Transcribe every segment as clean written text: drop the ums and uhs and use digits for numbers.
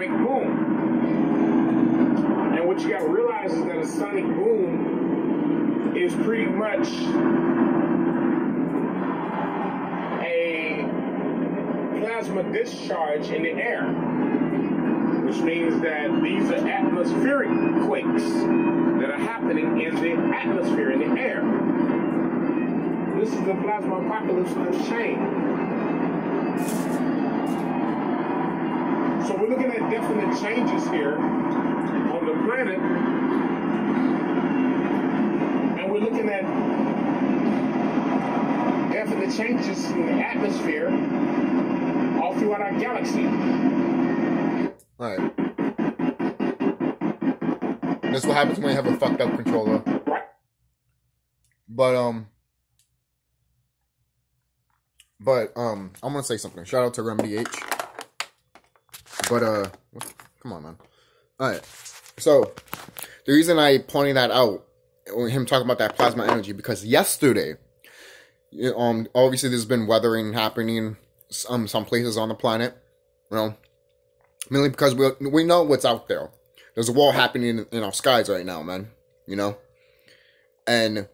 sonic boom. And what you gotta realize is that a sonic boom is pretty much a plasma discharge in the air, which means that these are atmospheric quakes that are happening in the atmosphere, in the air. This is the plasma apocalypse unchained. So we're looking at definite changes here on the planet, and we're looking at definite changes in the atmosphere all throughout our galaxy. All right. That's what happens when you have a fucked up controller. Right. But I'm gonna say something. Shout out to Remedy H. But, come on, man. All right. So, the reason I pointed that out, him talking about that plasma energy, because yesterday, obviously there's been weathering happening some places on the planet, you know, mainly because we know what's out there. There's a war happening in our skies right now, man, you know? And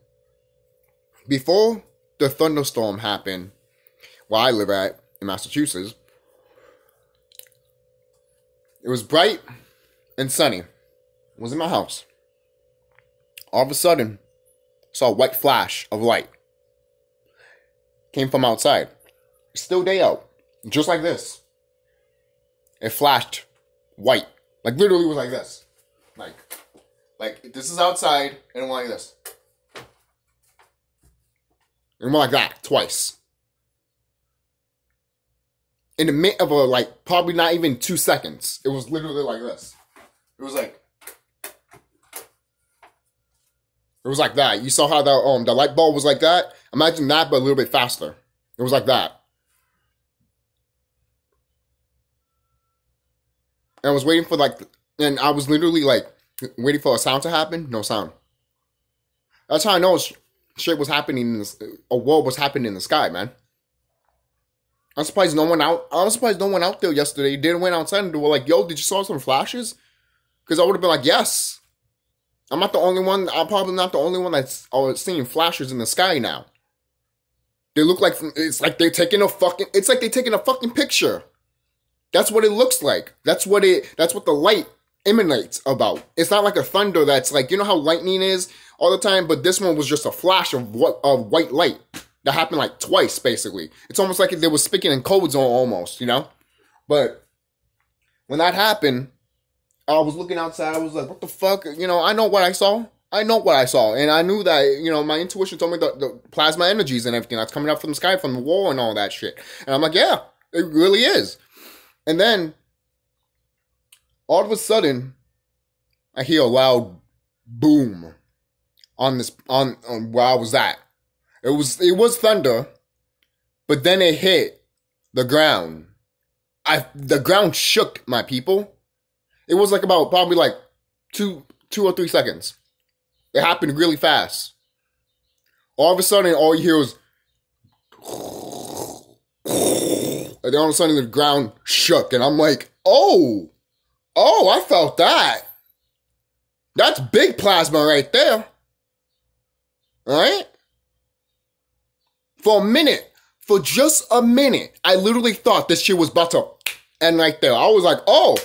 before the thunderstorm happened, where I live at in Massachusetts, it was bright and sunny. It was in my house. All of a sudden, saw a white flash of light. Came from outside. Still day out. Just like this. It flashed white. Like literally it was like this. Like this is outside and it went like this. And it went like that twice. In the midst of, like, probably not even 2 seconds. It was literally like this. It was like... It was like that. You saw how the light bulb was like that? Imagine that, but a little bit faster. It was like that. And I was waiting for, like... And I was literally, like, waiting for a sound to happen. No sound. That's how I know shit was happening in this... A war was happening in the sky, man. I'm surprised no one out there yesterday didn't went outside and they were like, yo, did you saw some flashes? Because I would have been like, yes. I'm probably not the only one that's seeing flashes in the sky now. They look like, it's like they're taking a fucking picture. That's what it looks like. That's what the light emanates about. It's not like a thunder that's like, you know how lightning is all the time, but this one was just a flash of white light. That happened like twice, basically. It's almost like they were speaking in code zone almost, you know? But when that happened, I was looking outside. I was like, what the fuck? You know, I know what I saw. I know what I saw. And I knew that, you know, my intuition told me the plasma energies and everything that's coming up from the sky, from the wall and all that shit. And I'm like, yeah, it really is. And then, all of a sudden, I hear a loud boom on where I was at. It was thunder, but then it hit the ground. The ground shook, my people. It was like about probably like two or three seconds. It happened really fast. All of a sudden, all you hear was, and then all of a sudden the ground shook, and I'm like, oh, I felt that. That's big plasma right there. All right. For just a minute, I literally thought this shit was about to end right there. I was like, oh.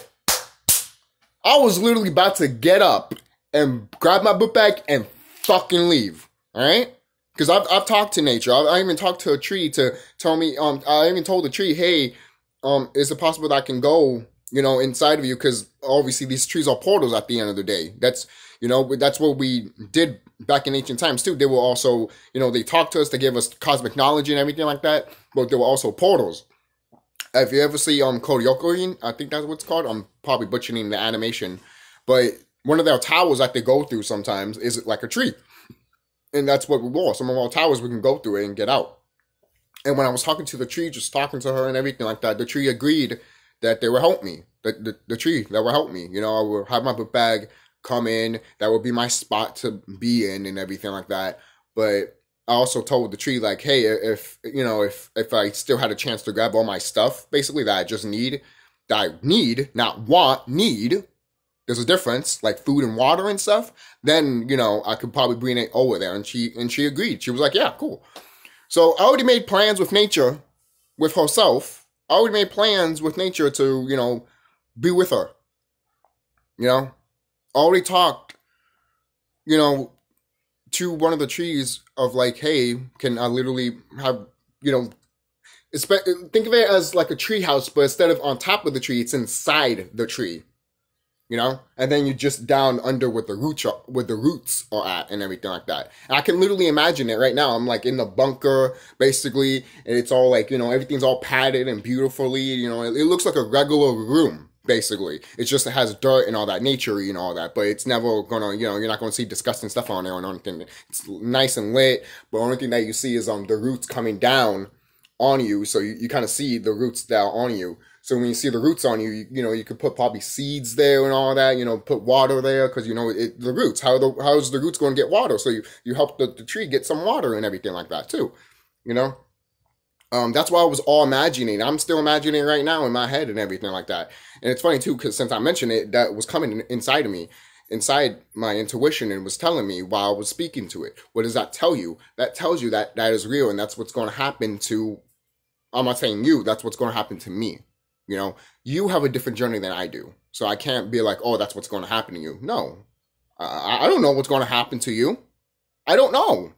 I was literally about to get up and grab my book bag and fucking leave. Alright? Because I've talked to nature. I even talked to a tree to tell me, I even told the tree, hey, is it possible that I can go, you know, inside of you? Because obviously these trees are portals at the end of the day. That's what we did back in ancient times, too. They were also, you know, they talked to us, they gave us cosmic knowledge and everything like that, but there were also portals. If you ever see Koyokoin, I think that's what it's called. I'm probably butchering the animation, but one of their towers that they go through sometimes is like a tree, and that's what we wore. Some of our towers, we can go through it and get out. And when I was talking to the tree, just talking to her and everything like that, the tree agreed that they would help me, the tree that would help me. You know, I would have my book bag, come in, that would be my spot to be in and everything like that. But I also told the tree, like, hey, if I still had a chance to grab all my stuff, basically, that I just need, that I need, not want, need, there's a difference, like food and water and stuff, then, you know, I could probably bring it over there. And she agreed. She was like, yeah, cool. So I already made plans with nature, with herself. I already made plans with nature to, you know, be with her. You know, I already talked, you know, to one of the trees of like, hey, can I literally have, you know, think of it as like a tree house, but instead of on top of the tree, it's inside the tree, you know? And then you're just down under with the roots are, where the roots are at and everything like that. And I can literally imagine it right now. I'm like in the bunker, basically, and it's all like, you know, everything's all padded and beautifully, you know, it looks like a regular room. Basically, it's just it has dirt and all that, naturey and all that, but it's never gonna, you know, you're not gonna see disgusting stuff on there or anything. It's nice and lit, but the only thing that you see is the roots coming down on you, so you kind of see the roots that are on you. So when you see the roots on you, you know, you could put probably seeds there and all that, you know, put water there because you know it, the roots. How's the roots going to get water? So you help the tree get some water and everything like that too, you know. That's what I was all imagining. I'm still imagining it right now in my head and everything like that. And it's funny too, because since I mentioned it, that was coming inside of me, inside my intuition, and was telling me while I was speaking to it. What does that tell you? That tells you that that is real, and that's what's going to happen to, I'm not saying you, that's what's going to happen to me. You know, you have a different journey than I do. So I can't be like, oh, that's what's going to happen to you. No, I don't know what's going to happen to you. I don't know.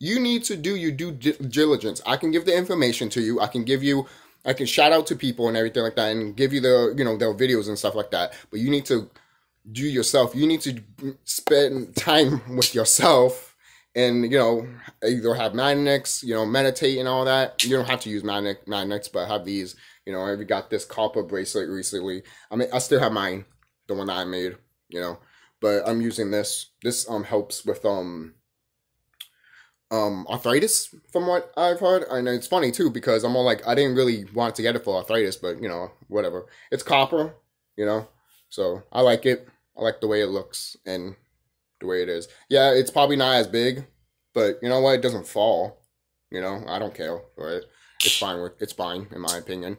You need to do your due diligence. I can give the information to you. I can shout out to people and everything like that and give you the, you know, their videos and stuff like that. But you need to do yourself. You need to spend time with yourself and, you know, either have Magnex, you know, meditate and all that. You don't have to use Magnex, but have these, you know, I got this copper bracelet recently. I mean, I still have mine, the one that I made, you know, but I'm using this. This helps with, arthritis, from what I've heard. And it's funny too, because I'm all like, I didn't really want to get it for arthritis, but you know, whatever, it's copper, you know, so I like it. I like the way it looks and the way it is. Yeah, it's probably not as big, but you know what, it doesn't fall, you know, I don't care for it. It's fine with, it's fine in my opinion.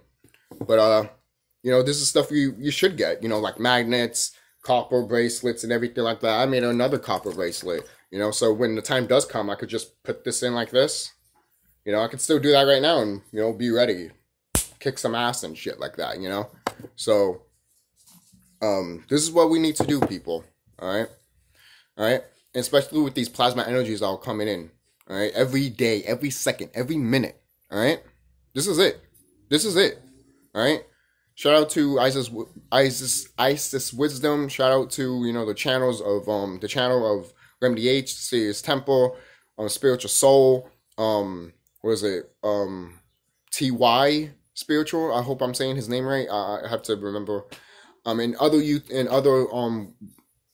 But you know, this is stuff you should get, you know, like magnets, copper bracelets and everything like that. I made another copper bracelet. You know, so when the time does come, I could just put this in like this. You know, I could still do that right now and, you know, be ready. Kick some ass and shit like that, you know? So, this is what we need to do, people. Alright? Alright? And especially with these plasma energies all coming in. Alright? Every day, every second, every minute. Alright? This is it. This is it. Alright? Shout out to Isis Wisdom. Shout out to, you know, the channels of, the channel of Remedy H, Serious Temple, Spiritual Soul, what is it, TY Spiritual, I hope I'm saying his name right, I have to remember, and other youth, and other,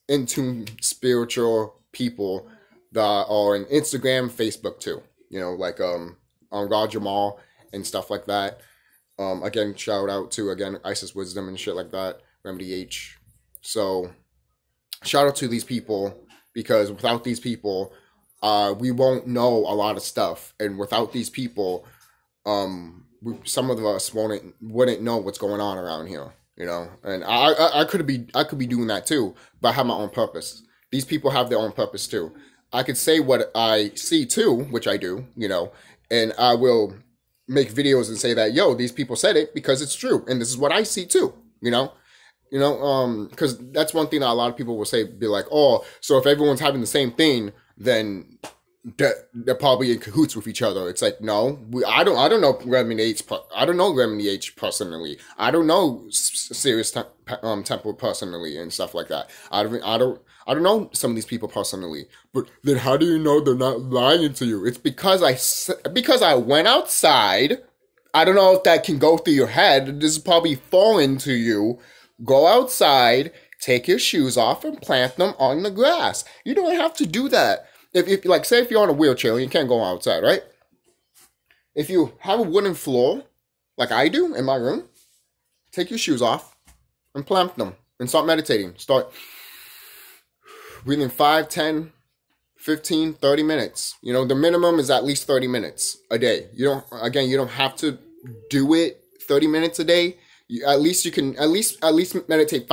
in-tune spiritual people that are on Instagram, Facebook too, you know, like, on Rajamal and stuff like that. Again, shout out to, again, Isis Wisdom and shit like that, Remedy H. So, shout out to these people. Because without these people, we won't know a lot of stuff. And without these people, some of us wouldn't know what's going on around here, you know. And I could be doing that too, but I have my own purpose. These people have their own purpose too. I could say what I see too, which I do, you know. And I will make videos and say that, yo, these people said it because it's true, and this is what I see too, you know. You know, because that's one thing that a lot of people will say, be like, oh, so if everyone's having the same thing, then they're probably in cahoots with each other. It's like, no, I don't know Remedy H. I don't know Remedy H personally. I don't know Serious Temple personally and stuff like that. I don't know some of these people personally. But then how do you know they're not lying to you? It's because I went outside. I don't know if that can go through your head. This is probably foreign to you. Go outside, take your shoes off, and plant them on the grass. You don't have to do that. If like, say if you're on a wheelchair and you can't go outside, right? If you have a wooden floor, like I do in my room, take your shoes off and plant them and start meditating. Start breathing 5, 10, 15, 30 minutes. You know, the minimum is at least 30 minutes a day. You don't have to do it 30 minutes a day. you can at least meditate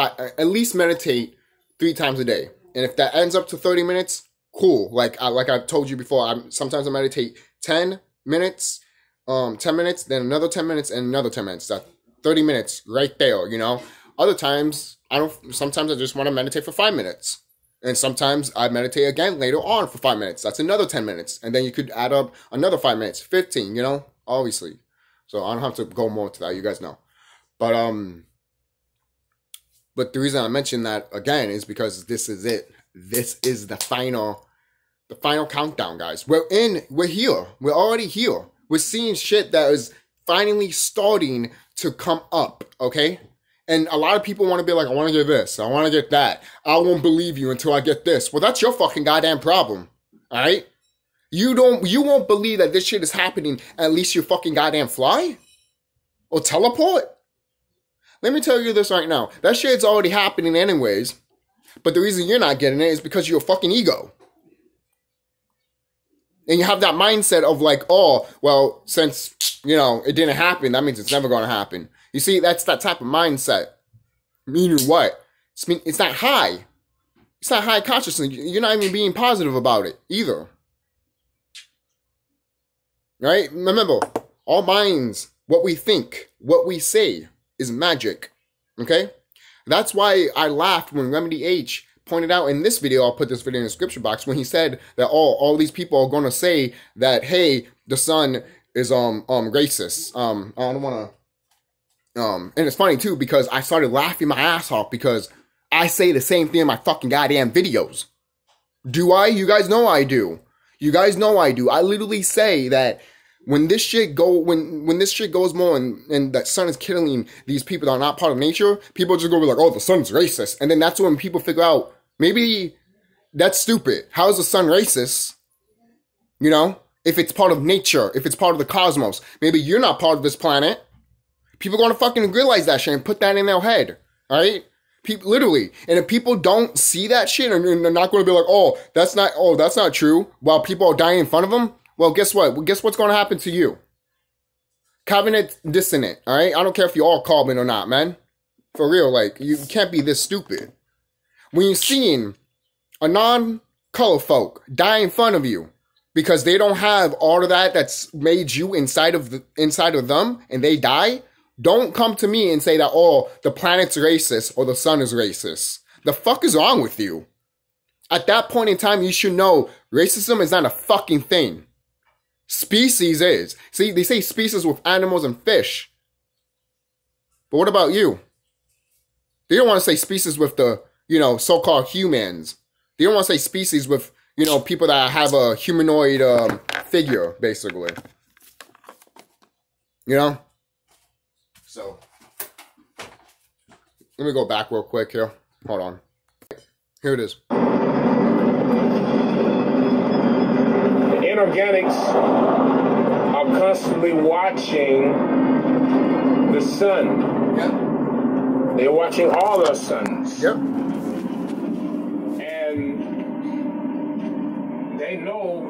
three times a day. And if that ends up to 30 minutes, cool. Like I've told you before, sometimes I meditate 10 minutes, 10 minutes, then another 10 minutes and another 10 minutes. That's 30 minutes right there, you know? Other times, sometimes I just want to meditate for 5 minutes. And sometimes I meditate again later on for 5 minutes. That's another 10 minutes. And then you could add up another 5 minutes, 15, you know, obviously. So I don't have to go more to that. You guys know. But the reason I mention that again is because this is it. This is the final countdown, guys. We're here. We're already here. We're seeing shit that is finally starting to come up, okay? And a lot of people want to be like, I want to get this, I want to get that, I won't believe you until I get this. Well, that's your fucking goddamn problem, all right? You won't believe that this shit is happening, at least you fucking goddamn fly? Or teleport? Let me tell you this right now. That shit's already happening anyways, but the reason you're not getting it is because you're a fucking ego. And you have that mindset of like, oh, well, since, you know, it didn't happen, that means it's never going to happen. You see, that's that type of mindset. Meaning what? It's not high. It's not high consciousness. You're not even being positive about it either. Right? Remember, our minds, what we think, what we say is magic. Okay? That's why I laughed when Remedy H pointed out in this video, I'll put this video in the description box, when he said that all these people are going to say that, hey, the sun is racist. I don't want to... and it's funny, too, because I started laughing my ass off because I say the same thing in my fucking goddamn videos. Do I? You guys know I do. You guys know I do. I literally say that when this shit goes more and that sun is killing these people that are not part of nature, people just go be like, oh, the sun's racist. And then that's when people figure out, maybe that's stupid. How is the sun racist? You know? If it's part of nature, if it's part of the cosmos, maybe you're not part of this planet. People are going to fucking realize that shit and put that in their head, all right? People, literally. And if people don't see that shit and they're not going to be like, oh, that's not true, while people are dying in front of them, well, guess what? Well, guess what's going to happen to you? Carbonate dissonant, all right? I don't care if you're all carbon or not, man. For real, like, you can't be this stupid. When you're seeing a non-color folk die in front of you, because they don't have all of that that's made you inside of them, and they die, don't come to me and say that, oh, the planet's racist or the sun is racist. The fuck is wrong with you? At that point in time, you should know racism is not a fucking thing. Species is. See, they say species with animals and fish. But what about you? They don't want to say species with the, you know, so-called humans. They don't want to say species with, you know, people that have a humanoid figure, basically. You know? So, let me go back real quick here. Hold on. Here it is. Inorganics are constantly watching the sun. Yep. They're watching all our suns. Yep. And they know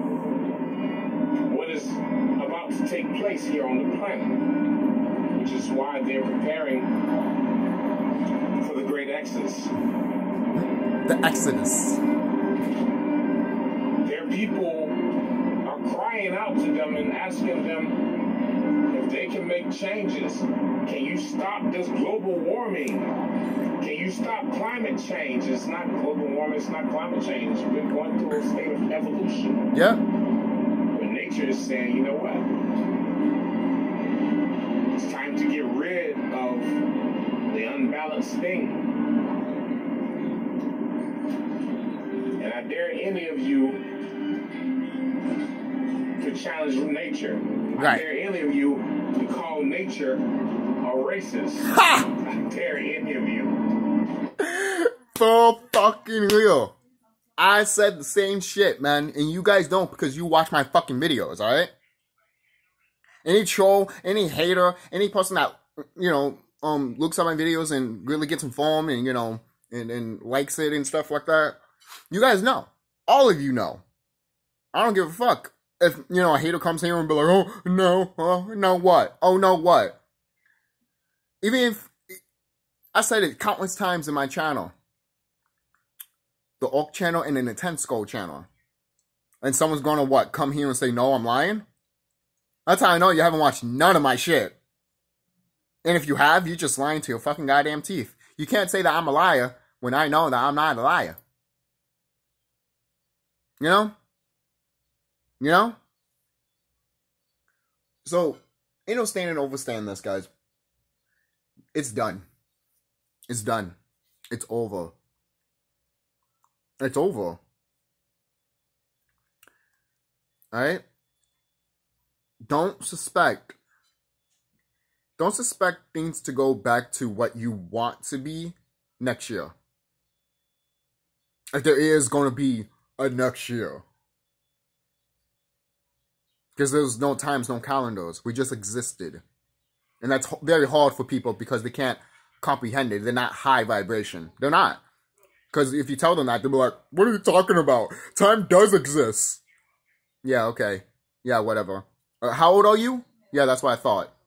what is about to take place here on the planet, which is why they're preparing for the great exodus. The exodus. Their people are crying out to them and asking them if they can make changes. Can you stop this global warming? Can you stop climate change? It's not global warming, it's not climate change. We're going through a state of evolution. Yeah. Where nature is saying, you know what? It's time to get rid of the unbalanced thing. And I dare any of you to challenge nature. Right. I dare any of you to call nature a racist. Ha! I dare any of you. For fucking real. I said the same shit, man. And you guys don't because you watch my fucking videos, alright? Any troll, any hater, any person that, you know, looks at my videos and really gets informed and, you know, and likes it and stuff like that. You guys know. All of you know. I don't give a fuck. If, you know, a hater comes here and be like, oh, no, what? Oh, no, what? Even if I said it countless times in my channel, the Ork channel and in the TheSkull channel. And someone's gonna what, come here and say, no, I'm lying? That's how I know you haven't watched none of my shit. And if you have, you're just lying to your fucking goddamn teeth. You can't say that I'm a liar when I know that I'm not a liar. You know? You know? So, ain't no standing overstand this, guys. It's done. It's done. It's over. It's over. Alright? Don't suspect things to go back to what you want to be next year. Like, there is going to be a next year. Because there's no times, no calendars. We just existed. And that's very hard for people because they can't comprehend it. They're not high vibration. They're not. Because if you tell them that, they'll be like, what are you talking about? Time does exist. Yeah, okay. Yeah, whatever. How old are you? Yeah, that's what I thought.